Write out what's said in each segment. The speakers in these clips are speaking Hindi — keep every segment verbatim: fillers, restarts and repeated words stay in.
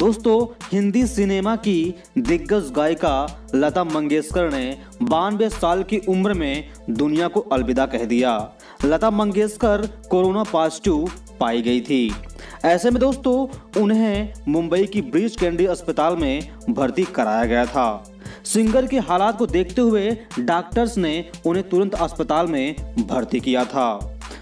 दोस्तों हिंदी सिनेमा की दिग्गज गायिका लता मंगेशकर ने बानवे साल की उम्र में दुनिया को अलविदा कह दिया। लता मंगेशकर कोरोना पॉजिटिव पाई गई थी। ऐसे में दोस्तों उन्हें मुंबई की ब्रीच कैंडी अस्पताल में भर्ती कराया गया था। सिंगर के हालात को देखते हुए डॉक्टर्स ने उन्हें तुरंत अस्पताल में भर्ती किया था।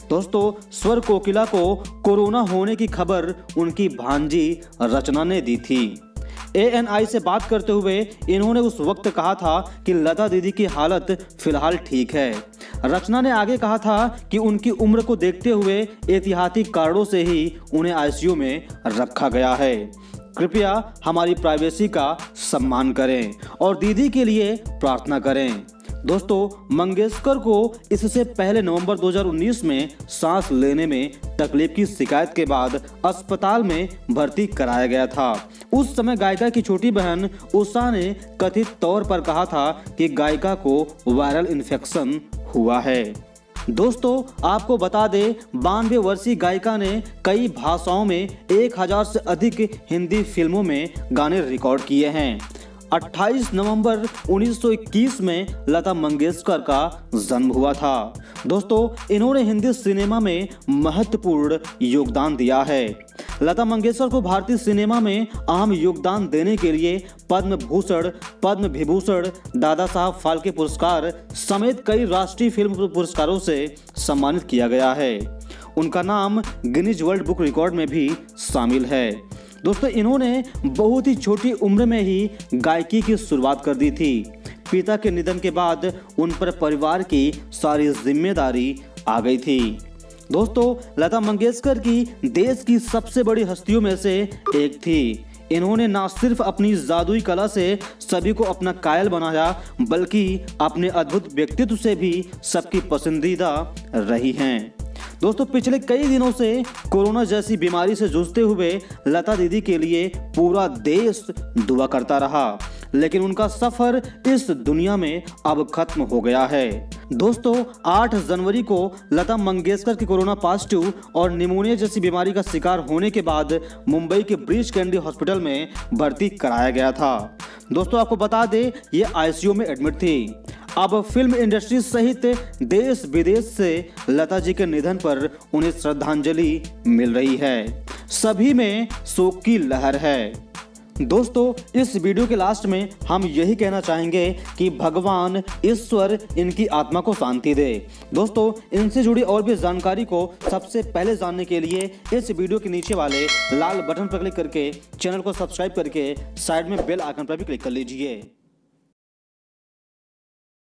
दोस्तों स्वर कोकिला को कोरोना होने की खबर उनकी भांजी रचना ने दी थी। ए एन आई से बात करते हुए इन्होंने उस वक्त कहा था कि लता दीदी की हालत फिलहाल ठीक है। रचना ने आगे कहा था कि उनकी उम्र को देखते हुए एहतियाती कारणों से ही उन्हें आई सी यू में रखा गया है। कृपया हमारी प्राइवेसी का सम्मान करें और दीदी के लिए प्रार्थना करें। दोस्तों मंगेशकर को इससे पहले नवंबर दो हज़ार उन्नीस में सांस लेने में तकलीफ की शिकायत के बाद अस्पताल में भर्ती कराया गया था। उस समय गायिका की छोटी बहन उषा ने कथित तौर पर कहा था कि गायिका को वायरल इन्फेक्शन हुआ है। दोस्तों आपको बता दें बानवे वर्षीय गायिका ने कई भाषाओं में एक हजार से अधिक हिंदी फिल्मों में गाने रिकॉर्ड किए हैं। अट्ठाईस नवंबर उन्नीस सौ इक्कीस में लता मंगेशकर का जन्म हुआ था। दोस्तों इन्होंने हिंदी सिनेमा में महत्वपूर्ण योगदान दिया है। लता मंगेशकर को भारतीय सिनेमा में अहम योगदान देने के लिए पद्म भूषण, पद्म विभूषण, दादा साहब फाल्के पुरस्कार समेत कई राष्ट्रीय फिल्म पुरस्कारों से सम्मानित किया गया है। उनका नाम गिनिज वर्ल्ड बुक रिकॉर्ड में भी शामिल है। दोस्तों इन्होंने बहुत ही छोटी उम्र में ही गायकी की शुरुआत कर दी थी। पिता के निधन के बाद उन पर परिवार की सारी जिम्मेदारी आ गई थी। दोस्तों लता मंगेशकर की देश की सबसे बड़ी हस्तियों में से एक थी। इन्होंने ना सिर्फ अपनी जादुई कला से सभी को अपना कायल बनाया बल्कि अपने अद्भुत व्यक्तित्व से भी सबकी पसंदीदा रही हैं। दोस्तों पिछले कई दिनों से कोरोना जैसी बीमारी से जूझते हुए लता दीदी के लिए पूरा देश दुआ करता रहा, लेकिन उनका सफर इस दुनिया में अब खत्म हो गया है। दोस्तों आठ जनवरी को लता मंगेशकर के कोरोना पॉजिटिव और निमोनिया जैसी बीमारी का शिकार होने के बाद मुंबई के ब्रीच कैंडी हॉस्पिटल में भर्ती कराया गया था। दोस्तों आपको बता दें ये आई सी यू में एडमिट थी। अब फिल्म इंडस्ट्री सहित देश विदेश से लता जी के निधन पर उन्हें श्रद्धांजलि मिल रही है। सभी में शोक की लहर है। दोस्तों इस वीडियो के लास्ट में हम यही कहना चाहेंगे कि भगवान ईश्वर इनकी आत्मा को शांति दे। दोस्तों इनसे जुड़ी और भी जानकारी को सबसे पहले जानने के लिए इस वीडियो के नीचे वाले लाल बटन पर क्लिक करके चैनल को सब्सक्राइब करके साइड में बेल आइकन पर भी क्लिक कर लीजिए।